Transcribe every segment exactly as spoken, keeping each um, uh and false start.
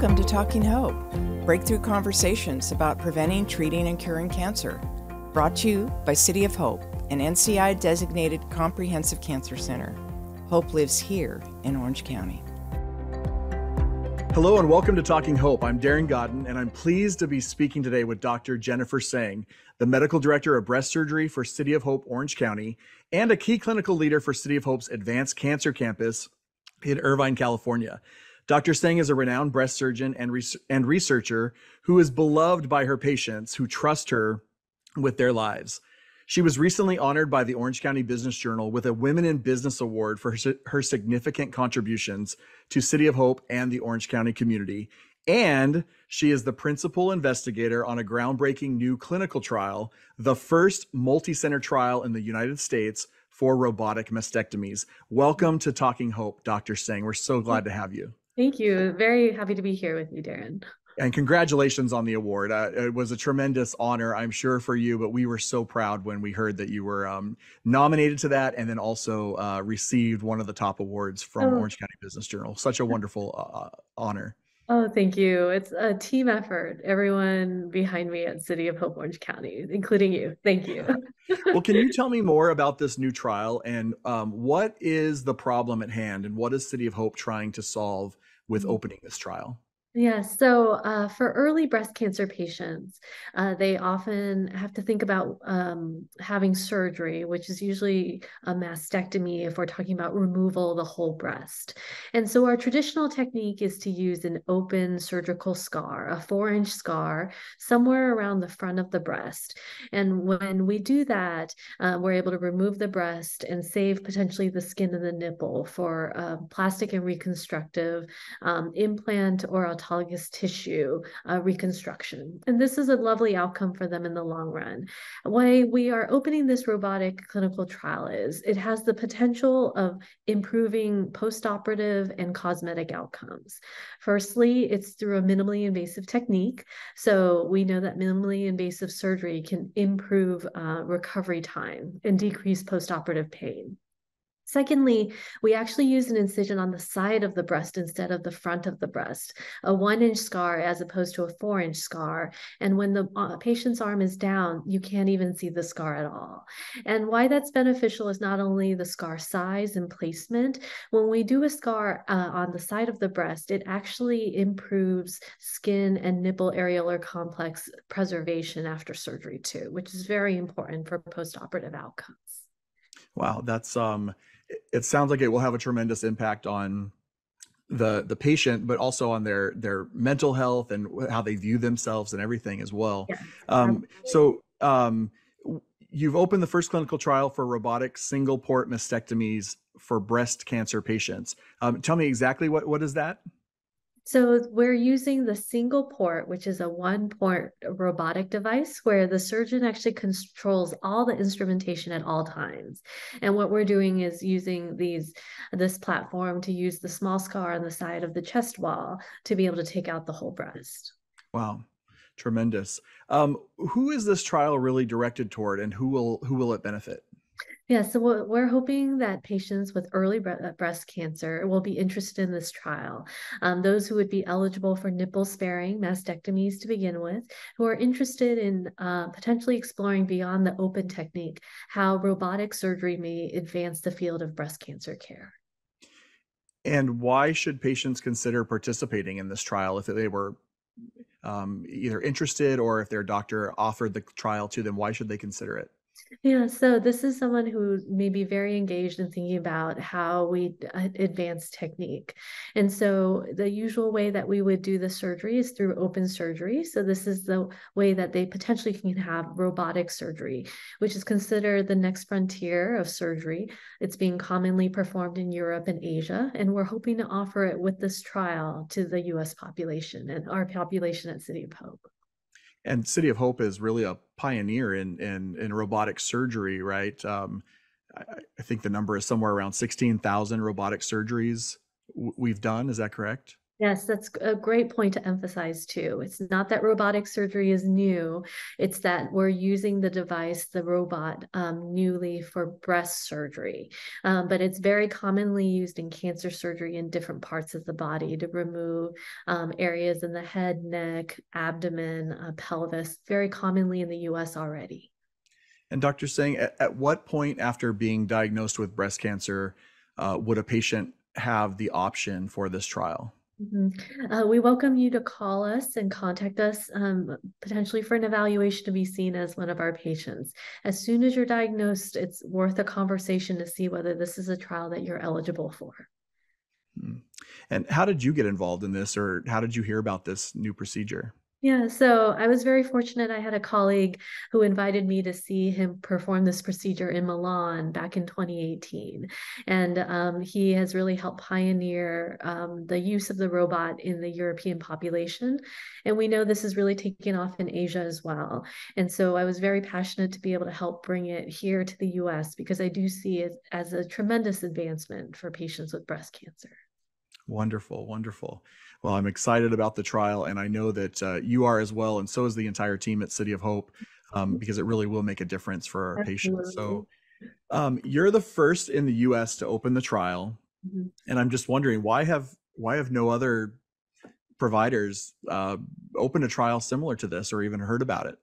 Welcome to Talking Hope, breakthrough conversations about preventing, treating, and curing cancer. Brought to you by City of Hope, an N C I-designated comprehensive cancer center. Hope lives here in Orange County. Hello and welcome to Talking Hope. I'm Darren Godden, and I'm pleased to be speaking today with Doctor Jennifer Tseng, the Medical Director of Breast Surgery for City of Hope, Orange County, and a key clinical leader for City of Hope's Advanced Cancer Campus in Irvine, California. Doctor Tseng is a renowned breast surgeon and, res and researcher who is beloved by her patients who trust her with their lives. She was recently honored by the Orange County Business Journal with a Women in Business Award for her, her significant contributions to City of Hope and the Orange County community. And she is the principal investigator on a groundbreaking new clinical trial, the first multi-center trial in the United States for robotic mastectomies. Welcome to Talking Hope, Doctor Tseng. We're so glad to have you. Thank you. Very happy to be here with you, Darren. And congratulations on the award. Uh, it was a tremendous honor, I'm sure, for you, but we were so proud when we heard that you were um, nominated to that and then also uh, received one of the top awards from oh. Orange County Business Journal. Such a wonderful uh, honor. Oh, thank you. It's a team effort. Everyone behind me at City of Hope, Orange County, including you. Thank you. Well, can you tell me more about this new trial and um, what is the problem at hand and what is City of Hope trying to solve with opening this trial? Yeah, so uh, for early breast cancer patients, uh, they often have to think about um, having surgery, which is usually a mastectomy if we're talking about removal of the whole breast. And so our traditional technique is to use an open surgical scar, a four-inch scar, somewhere around the front of the breast. And when we do that, uh, we're able to remove the breast and save potentially the skin and the nipple for uh, plastic and reconstructive um, implant or autologous tissue uh, reconstruction. And this is a lovely outcome for them in the long run. Why we are opening this robotic clinical trial is it has the potential of improving postoperative and cosmetic outcomes. Firstly, it's through a minimally invasive technique. So we know that minimally invasive surgery can improve uh, recovery time and decrease postoperative pain. Secondly, we actually use an incision on the side of the breast instead of the front of the breast, a one-inch scar as opposed to a four-inch scar. And when the uh, patient's arm is down, you can't even see the scar at all. And why that's beneficial is not only the scar size and placement. When we do a scar uh, on the side of the breast, it actually improves skin and nipple areolar complex preservation after surgery too, which is very important for postoperative outcomes. Wow, that's um. It sounds like it will have a tremendous impact on the the patient, but also on their their mental health and how they view themselves and everything as well. Yeah. Um, so um, you've opened the first clinical trial for robotic single port mastectomies for breast cancer patients. Um, tell me exactly what what is that? So we're using the single port, which is a one-port robotic device where the surgeon actually controls all the instrumentation at all times. And what we're doing is using these this platform to use the small scar on the side of the chest wall to be able to take out the whole breast. Wow, tremendous. Um, who is this trial really directed toward and who will who will it benefit? Yeah, so we're hoping that patients with early breast cancer will be interested in this trial. Um, those who would be eligible for nipple-sparing mastectomies to begin with, who are interested in uh, potentially exploring beyond the open technique, how robotic surgery may advance the field of breast cancer care. And why should patients consider participating in this trial if they were um, either interested or if their doctor offered the trial to them, why should they consider it? Yeah, so this is someone who may be very engaged in thinking about how we advance technique. And so the usual way that we would do the surgery is through open surgery. So this is the way that they potentially can have robotic surgery, which is considered the next frontier of surgery. It's being commonly performed in Europe and Asia, and we're hoping to offer it with this trial to the U S population and our population at City of Hope. And City of Hope is really a pioneer in in, in robotic surgery, right? Um, I, I think the number is somewhere around sixteen thousand robotic surgeries we've done. Is that correct? Yes, that's a great point to emphasize too. It's not that robotic surgery is new. It's that we're using the device, the robot, um, newly for breast surgery. Um, but it's very commonly used in cancer surgery in different parts of the body to remove um, areas in the head, neck, abdomen, uh, pelvis, very commonly in the U S already. And Doctor Tseng, at, at what point after being diagnosed with breast cancer uh, would a patient have the option for this trial? Mm-hmm. Uh, we welcome you to call us and contact us um, potentially for an evaluation to be seen as one of our patients. As soon as you're diagnosed, it's worth a conversation to see whether this is a trial that you're eligible for. And how did you get involved in this, or how did you hear about this new procedure? Yeah, so I was very fortunate. I had a colleague who invited me to see him perform this procedure in Milan back in twenty eighteen. And um, he has really helped pioneer um, the use of the robot in the European population. And we know this is really taking off in Asia as well. And so I was very passionate to be able to help bring it here to the U S because I do see it as a tremendous advancement for patients with breast cancer. Wonderful, wonderful. Well, I'm excited about the trial, and I know that uh, you are as well, and so is the entire team at City of Hope, um, because it really will make a difference for our Absolutely. Patients. So um, you're the first in the U S to open the trial, mm-hmm. and I'm just wondering, why have why have no other providers uh, opened a trial similar to this or even heard about it?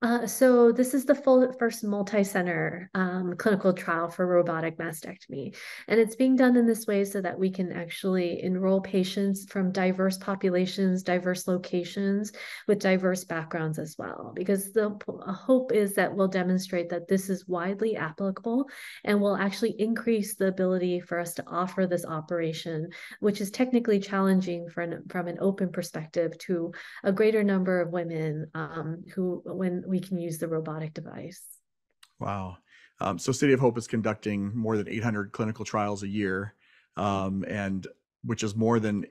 Uh, so this is the full, first multi-center um, clinical trial for robotic mastectomy, and it's being done in this way so that we can actually enroll patients from diverse populations, diverse locations, with diverse backgrounds as well, because the hope is that we'll demonstrate that this is widely applicable and will actually increase the ability for us to offer this operation, which is technically challenging for an, from an open perspective, to a greater number of women um, who, when we can use the robotic device. Wow. Um, so City of Hope is conducting more than eight hundred clinical trials a year, um, and which is more than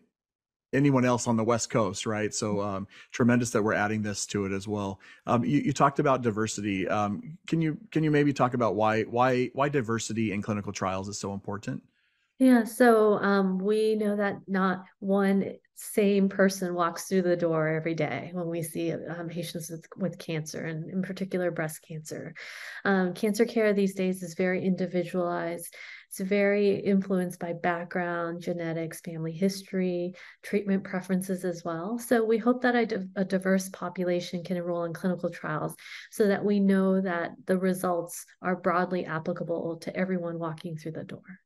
anyone else on the West Coast, right? So um, tremendous that we're adding this to it as well. Um, you, you talked about diversity. Um, can you can you maybe talk about why why why diversity in clinical trials is so important? Yeah, so um, we know that not one same person walks through the door every day when we see um, patients with, with cancer, and in particular breast cancer. Um, cancer care these days is very individualized. It's very influenced by background, genetics, family history, treatment preferences as well. So we hope that a, a diverse population can enroll in clinical trials so that we know that the results are broadly applicable to everyone walking through the door.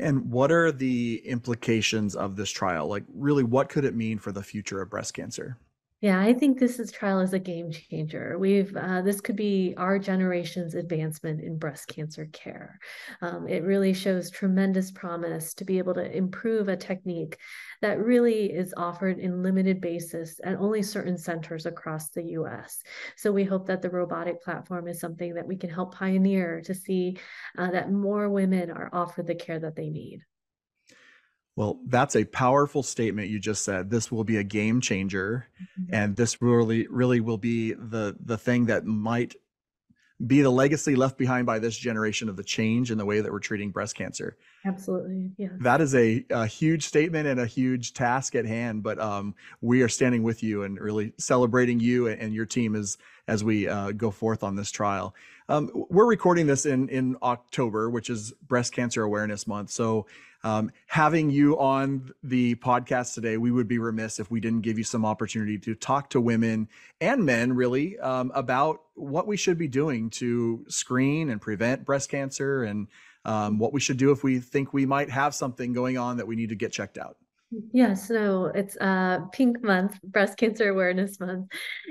And what are the implications of this trial? Like, really, what could it mean for the future of breast cancer? Yeah, I think this is trial is a game changer. We've uh, this could be our generation's advancement in breast cancer care. Um, it really shows tremendous promise to be able to improve a technique that really is offered in limited basis at only certain centers across the U S. So we hope that the robotic platform is something that we can help pioneer to see uh, that more women are offered the care that they need. Well, that's a powerful statement you just said. This will be a game changer, mm-hmm. and this really, really will be the the thing that might be the legacy left behind by this generation of the change in the way that we're treating breast cancer. Absolutely, yeah. That is a, a huge statement and a huge task at hand, but um, we are standing with you and really celebrating you and your team as as we uh, go forth on this trial. Um, we're recording this in in October, which is Breast Cancer Awareness Month, so. Um, having you on the podcast today, we would be remiss if we didn't give you some opportunity to talk to women and men really um, about what we should be doing to screen and prevent breast cancer, and um, what we should do if we think we might have something going on that we need to get checked out. Yeah, so it's uh, Pink Month, Breast Cancer Awareness Month.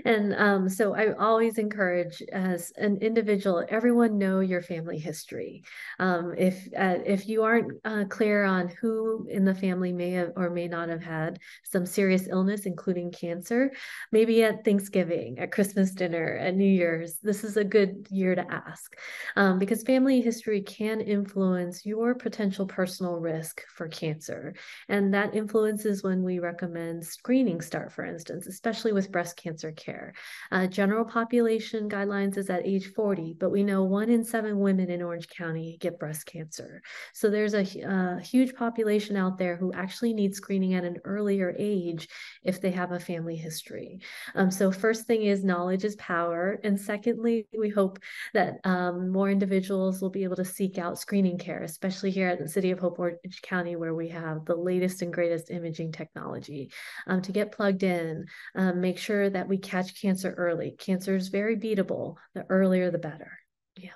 And um, so I always encourage, as an individual, everyone know your family history. Um, if uh, if you aren't uh, clear on who in the family may have or may not have had some serious illness, including cancer, maybe at Thanksgiving, at Christmas dinner, at New Year's, this is a good year to ask. Um, because family history can influence your potential personal risk for cancer. And that influence influences when we recommend screening start, for instance, especially with breast cancer care. Uh, general population guidelines is at age forty, but we know one in seven women in Orange County get breast cancer. So there's a, a huge population out there who actually need screening at an earlier age if they have a family history. Um, so first thing is knowledge is power. And secondly, we hope that um, more individuals will be able to seek out screening care, especially here at the City of Hope, Orange County, where we have the latest and greatest imaging technology, um, to get plugged in, um, make sure that we catch cancer early. Cancer is very beatable. The earlier, the better. Yeah.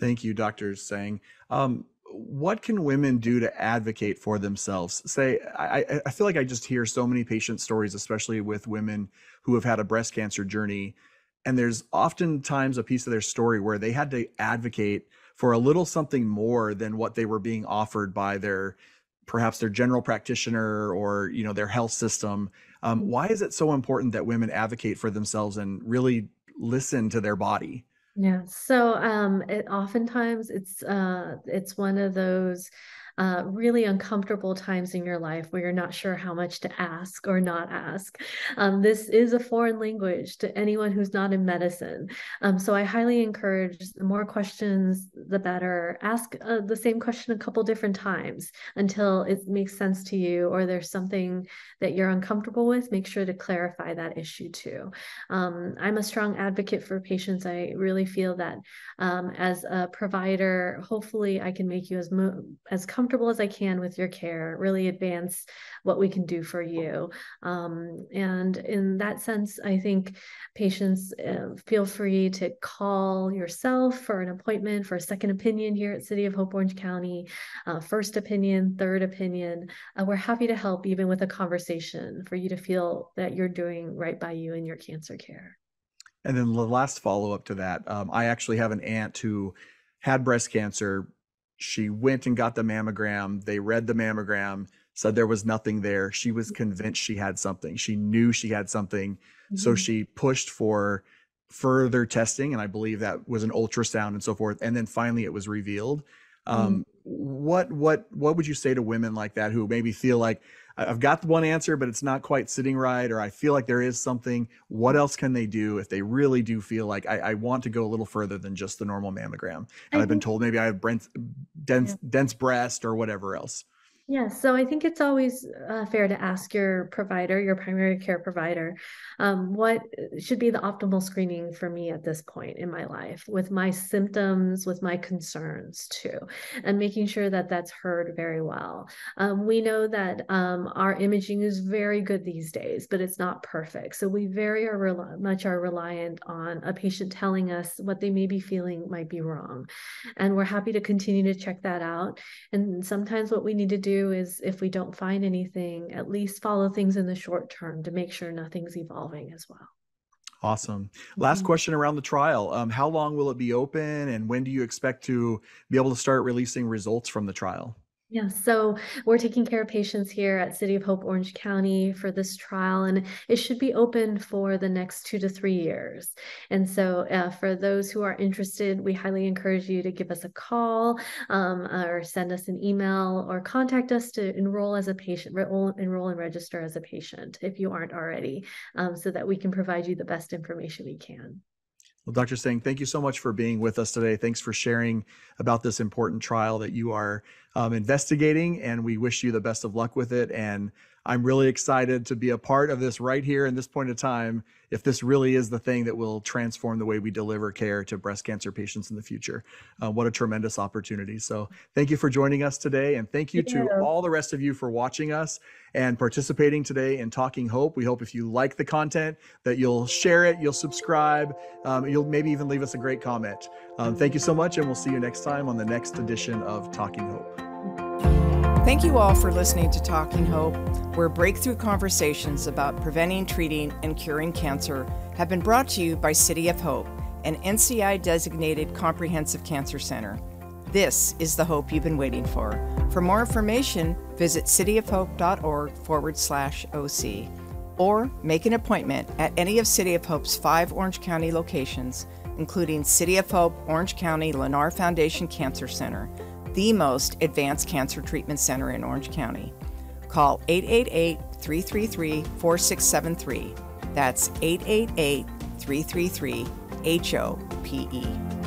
Thank you, Doctor Tseng. Um, what can women do to advocate for themselves? Say, I, I feel like I just hear so many patient stories, especially with women who have had a breast cancer journey. And there's oftentimes a piece of their story where they had to advocate for a little something more than what they were being offered by their, perhaps their general practitioner or, you know, their health system. Um, why is it so important that women advocate for themselves and really listen to their body? Yeah. So um, it, oftentimes it's, uh, it's one of those Uh, really uncomfortable times in your life where you're not sure how much to ask or not ask. Um, this is a foreign language to anyone who's not in medicine. Um, so I highly encourage the more questions, the better. Ask uh, the same question a couple different times until it makes sense to you, or there's something that you're uncomfortable with. Make sure to clarify that issue too. Um, I'm a strong advocate for patients. I really feel that um, as a provider, hopefully I can make you as mo- as comfortable as I can with your care, really advance what we can do for you. Um, and in that sense, I think patients uh, feel free to call yourself for an appointment, for a second opinion here at City of Hope, Orange County, uh, first opinion, third opinion. Uh, we're happy to help even with a conversation for you to feel that you're doing right by you in your cancer care. And then the last follow-up to that, um, I actually have an aunt who had breast cancer. She went and got the mammogram. They read the mammogram, said there was nothing there. She was convinced she had something. She knew she had something. Mm-hmm. So she pushed for further testing. And I believe that was an ultrasound and so forth. And then finally it was revealed. Mm-hmm. Um, what, what, what would you say to women like that who maybe feel like I've got the one answer, but it's not quite sitting right, or I feel like there is something? What else can they do if they really do feel like I, I want to go a little further than just the normal mammogram? And I I've been told maybe I have dense, yeah. dense breast or whatever else. Yeah, so I think it's always uh, fair to ask your provider, your primary care provider, um, what should be the optimal screening for me at this point in my life, with my symptoms, with my concerns too, and making sure that that's heard very well. Um, we know that um, our imaging is very good these days, but it's not perfect. So we very are rel- much are reliant on a patient telling us what they may be feeling might be wrong. And we're happy to continue to check that out. And sometimes what we need to do is, if we don't find anything, at least follow things in the short term to make sure nothing's evolving as well. Awesome. Last mm-hmm. question around the trial. Um, how long will it be open, and when do you expect to be able to start releasing results from the trial? Yeah, so we're taking care of patients here at City of Hope, Orange County for this trial, and it should be open for the next two to three years. And so uh, for those who are interested, we highly encourage you to give us a call um, or send us an email or contact us to enroll as a patient, enroll, enroll and register as a patient if you aren't already, um, so that we can provide you the best information we can. Well, Doctor Tseng, thank you so much for being with us today. Thanks for sharing about this important trial that you are um, investigating, and we wish you the best of luck with it. And I'm really excited to be a part of this right here in this point of time, if this really is the thing that will transform the way we deliver care to breast cancer patients in the future. Uh, what a tremendous opportunity. So thank you for joining us today. And thank you to all the rest of you for watching us and participating today in Talking Hope. We hope if you like the content that you'll share it, you'll subscribe, um, you'll maybe even leave us a great comment. Um, thank you so much. And we'll see you next time on the next edition of Talking Hope. Thank you all for listening to Talking Hope, where breakthrough conversations about preventing, treating, and curing cancer have been brought to you by City of Hope, an N C I-designated comprehensive cancer center. This is the hope you've been waiting for. For more information, visit cityofhope.org forward slash OC, or make an appointment at any of City of Hope's five Orange County locations, including City of Hope, Orange County, Lennar Foundation Cancer Center, the most advanced cancer treatment center in Orange County. Call eight eight eight, three three three, four six seven three. That's eight eight eight, three three three, HOPE.